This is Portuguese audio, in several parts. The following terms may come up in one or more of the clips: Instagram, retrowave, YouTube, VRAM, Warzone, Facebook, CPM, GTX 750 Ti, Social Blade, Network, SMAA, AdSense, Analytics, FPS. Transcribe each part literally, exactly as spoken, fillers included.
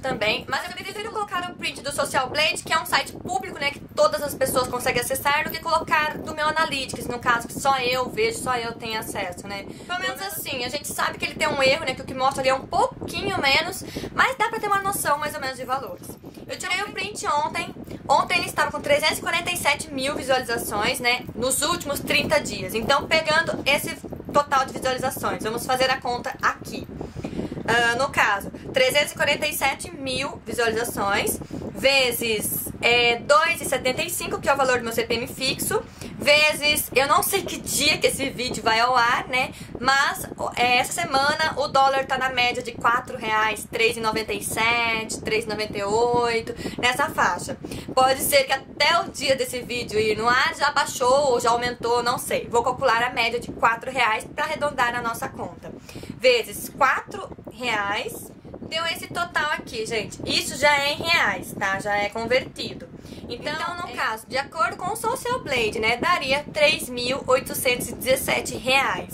Também, mas eu prefiro colocar o print do Social Blade, que é um site público, né, que todas as pessoas conseguem acessar, do que colocar do meu Analytics, no caso, que só eu vejo, só eu tenho acesso, né. Pelo menos assim, a gente sabe que ele tem um erro, né, que o que mostra ali é um pouquinho menos, mas dá pra ter uma noção mais ou menos de valores. Eu tirei o print ontem, ontem ele estava com trezentas e quarenta e sete mil visualizações, né, nos últimos trinta dias. Então, pegando esse total de visualizações, vamos fazer a conta aqui. Uh, no caso, trezentas e quarenta e sete mil visualizações vezes é, dois e setenta e cinco, que é o valor do meu C P M fixo, vezes, eu não sei que dia que esse vídeo vai ao ar, né? Mas é, essa semana o dólar tá na média de quatro reais, três e noventa e sete, três e noventa e oito, nessa faixa. Pode ser que até o dia desse vídeo ir no ar já baixou ou já aumentou, não sei. Vou calcular a média de quatro reais para arredondar a nossa conta. Vezes quatro reais, deu esse total aqui, gente. Isso já é em reais, tá? Já é convertido. Então, então no é... caso, de acordo com o Social Blade, né, daria três mil oitocentos e dezessete reais.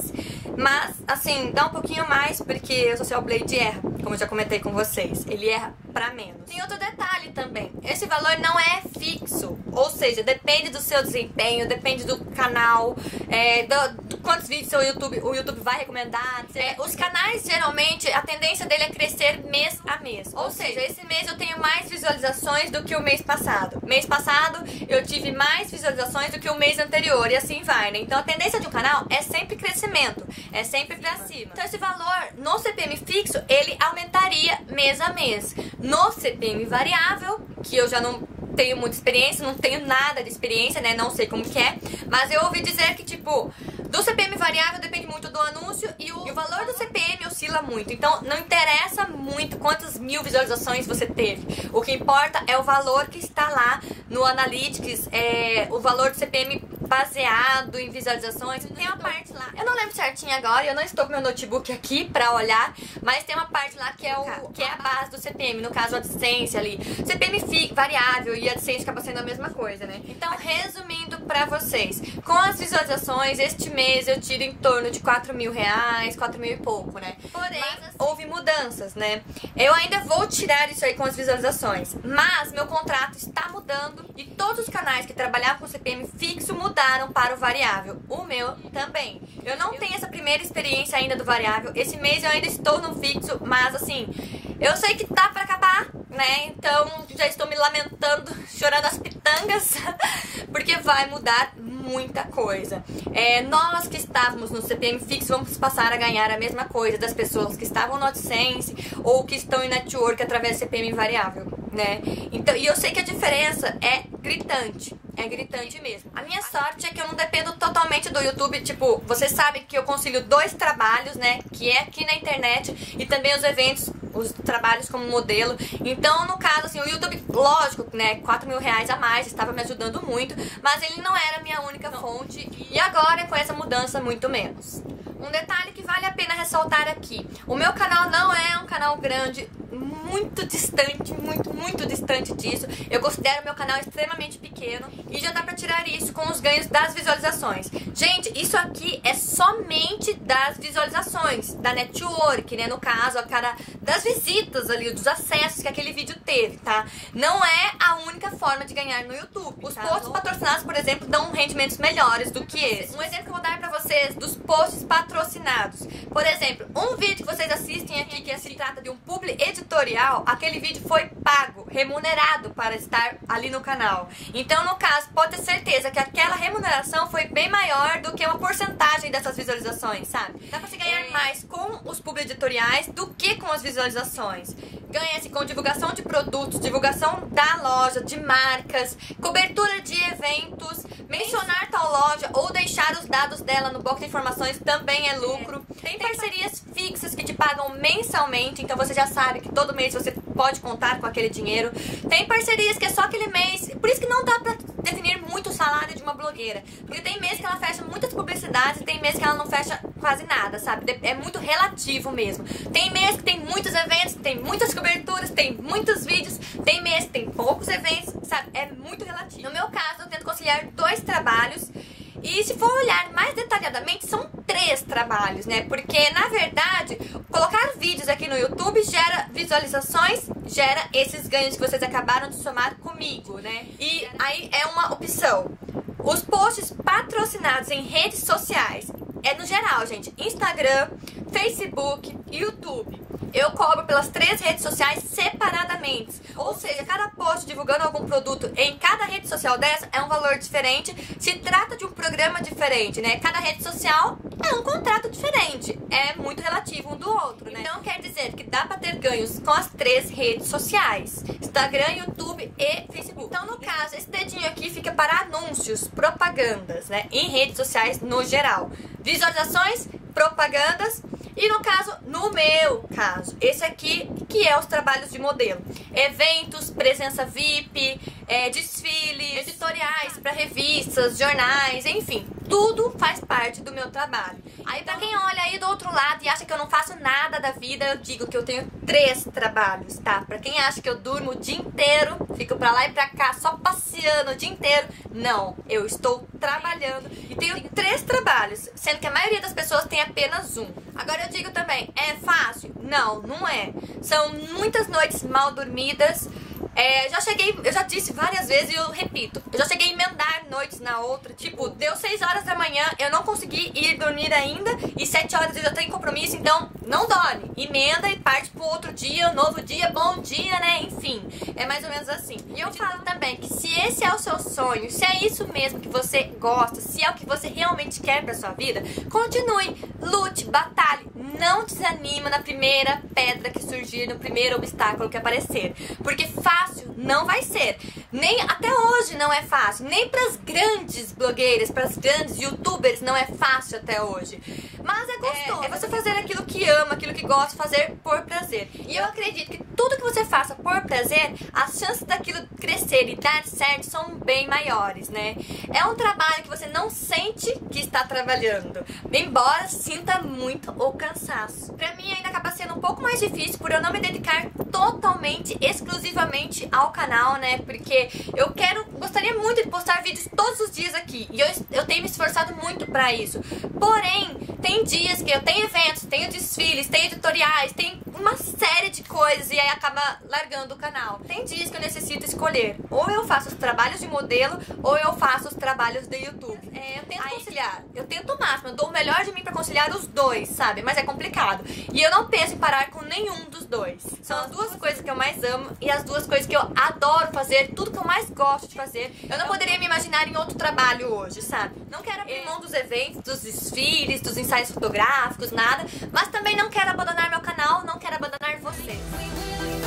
Mas, assim, dá um pouquinho mais, porque o Social Blade erra, como eu já comentei com vocês. Ele erra pra menos. Tem outro detalhe também. Esse valor não é fixo, ou seja, depende do seu desempenho, depende do canal, é, do, do quantos vídeos seu YouTube, o YouTube vai recomendar. É, os canais, geralmente, a tendência dele é crescer mês a mês. Ou seja, esse mês eu tenho mais visualizações do que o mês passado. Mês passado, eu tive mais visualizações do que o mês anterior, e assim vai, né? Então, a tendência de um canal é sempre crescimento. É sempre pra cima. Então esse valor no C P M fixo, ele aumentaria mês a mês. No C P M variável, que eu já não tenho muita experiência, não tenho nada de experiência, né? Não sei como que é. Mas eu ouvi dizer que, tipo, do C P M variável depende muito do anúncio e o, e o valor do C P M oscila muito. Então não interessa muito quantas mil visualizações você teve. O que importa é o valor que está lá no Analytics, é, o valor do C P M baseado em visualizações. Tem uma parte lá, eu não lembro certinho agora, eu não estou com meu notebook aqui pra olhar, mas tem uma parte lá que é, o, que é a base do C P M, no caso a AdSense ali. C P M variável e a AdSense acaba sendo a mesma coisa, né? Então, resumindo pra vocês, com as visualizações, este mês eu tiro em torno de quatro mil reais, quatro mil e pouco, né? Porém, mas, assim, houve mudanças, né? Eu ainda vou tirar isso aí com as visualizações, mas meu contrato está mudando e todos os canais que trabalhavam com C P M fixo mudaram para o variável, o meu também. Eu não tenho essa primeira experiência ainda do variável, esse mês eu ainda estou no fixo, mas assim, eu sei que tá pra acabar, né, então já estou me lamentando, chorando as pitangas, porque vai mudar muita coisa. É, nós que estávamos no C P M fixo vamos passar a ganhar a mesma coisa das pessoas que estavam no AdSense ou que estão em Network através do C P M variável, né, então, e eu sei que a diferença é gritante. É gritante mesmo. A minha sorte é que eu não dependo totalmente do YouTube. Tipo, vocês sabem que eu concilio dois trabalhos, né? Que é aqui na internet e também os eventos, os trabalhos como modelo. Então, no caso, assim, o YouTube, lógico, né? quatro mil reais a mais, estava me ajudando muito. Mas ele não era a minha única fonte. E agora, com essa mudança, muito menos. Um detalhe que vale a pena ressaltar aqui. O meu canal não é um canal grande, muito distante, muito, muito distante disso. Eu considero meu canal extremamente pequeno e já dá pra tirar isso com os ganhos das visualizações. Gente, isso aqui é somente das visualizações, da Network, né? No caso, a cara das visitas ali, dos acessos que aquele vídeo teve, tá? Não é a única forma de ganhar no YouTube. Os posts patrocinados, por exemplo, dão rendimentos melhores do que esse. Um exemplo que eu vou dar pra vocês vocês dos posts patrocinados. Por exemplo, um vídeo que vocês assistem aqui que se trata de um publi editorial, aquele vídeo foi pago, remunerado para estar ali no canal. Então, no caso, pode ter certeza que aquela remuneração foi bem maior do que uma porcentagem dessas visualizações, sabe? Dá pra se ganhar mais com os publi editoriais do que com as visualizações. Ganha-se com divulgação de produtos, divulgação da loja, de marcas, cobertura de eventos, mencionar tal loja ou deixar os dados dela no bloco de informações também é lucro. Tem parcerias fixas que te pagam mensalmente, então você já sabe que todo mês você pode contar com aquele dinheiro. Tem parcerias que é só aquele mês, por isso que não dá pra definir muito o salário de uma blogueira. Porque tem mês que ela fecha muitas publicidades e tem mês que ela não fecha quase nada, sabe? É muito relativo mesmo. Tem mês que tem muitos eventos, tem muitas coberturas, tem muitos vídeos, tem mês que tem poucos eventos, sabe? É muito relativo. No meu caso, eu tento conciliar dois trabalhos. E se for olhar mais detalhadamente, são três trabalhos, né? Porque, na verdade, colocar vídeos aqui no YouTube gera visualizações, gera esses ganhos que vocês acabaram de somar comigo, né? E aí é uma opção. Os posts patrocinados em redes sociais, é no geral, gente, Instagram, Facebook, YouTube. Eu cobro pelas três redes sociais separadamente. Ou seja, cada post divulgando algum produto em cada rede social dessa é um valor diferente. Se trata de um programa diferente, né? Cada rede social é um contrato diferente. É muito relativo um do outro, né? Então quer dizer que dá pra ter ganhos com as três redes sociais: Instagram, YouTube e Facebook. Então no caso, esse dedinho aqui fica para anúncios, propagandas, né? Em redes sociais no geral. Visualizações, propagandas. E no caso, no meu caso, esse aqui que é os trabalhos de modelo. Eventos, presença V I P, é, desfiles, editoriais para revistas, jornais, enfim. Tudo faz parte do meu trabalho. Aí pra quem olha aí do outro lado e acha que eu não faço nada da vida, eu digo que eu tenho três trabalhos, tá? Pra quem acha que eu durmo o dia inteiro, fico pra lá e pra cá só passeando o dia inteiro, não. Eu estou trabalhando e tenho três trabalhos, sendo que a maioria das pessoas tem apenas um. Agora eu digo também, é fácil? Não, não é. São muitas noites mal dormidas. É, já cheguei, eu já disse várias vezes e eu repito, eu já cheguei a emendar noites na outra, tipo, deu seis horas da manhã, eu não consegui ir dormir ainda e sete horas eu já tenho compromisso, então não dorme, emenda e parte pro outro dia, um novo dia, bom dia, né, enfim, é mais ou menos assim. E eu falo também que se esse é o seu sonho, se é isso mesmo que você gosta, se é o que você realmente quer pra sua vida, continue, lute, batalhe, não desanima na primeira pedra que surgir, no primeiro obstáculo que aparecer, porque faz não vai ser, nem até hoje não é fácil, nem para as grandes blogueiras, para as grandes youtubers não é fácil até hoje, mas é gostoso, é, é você fazer aquilo que ama, aquilo que gosta, fazer por prazer. E eu acredito que tudo que você faça por prazer, as chances daquilo crescer e dar certo são bem maiores, né? É um trabalho que você não sente que está trabalhando, embora sinta muito o cansaço. Para mim ainda acaba sendo um pouco mais difícil por eu não me dedicar totalmente, exclusivamente ao canal, né, porque eu quero, gostaria muito de postar vídeos todos os dias aqui, e eu, eu tenho me esforçado muito pra isso, porém tem dias que eu tenho eventos, tenho desfiles, tenho editoriais, tem uma série de coisas e aí acaba largando o canal. Tem dias que eu necessito escolher, ou eu faço os trabalhos de modelo, ou eu faço os trabalhos do YouTube. É, eu tento aí, conciliar, eu tento o máximo, eu dou o melhor de mim pra conciliar os dois, sabe, mas é complicado, e eu não penso em parar com nenhum dos dois. São as duas coisas que eu mais amo e as duas coisas que eu adoro fazer, tudo que eu mais gosto de fazer. Eu não poderia me imaginar em outro trabalho hoje, sabe? Não quero abrir mão dos eventos, dos desfiles, dos ensaios fotográficos, nada, mas também não quero abandonar meu canal, não quero abandonar vocês.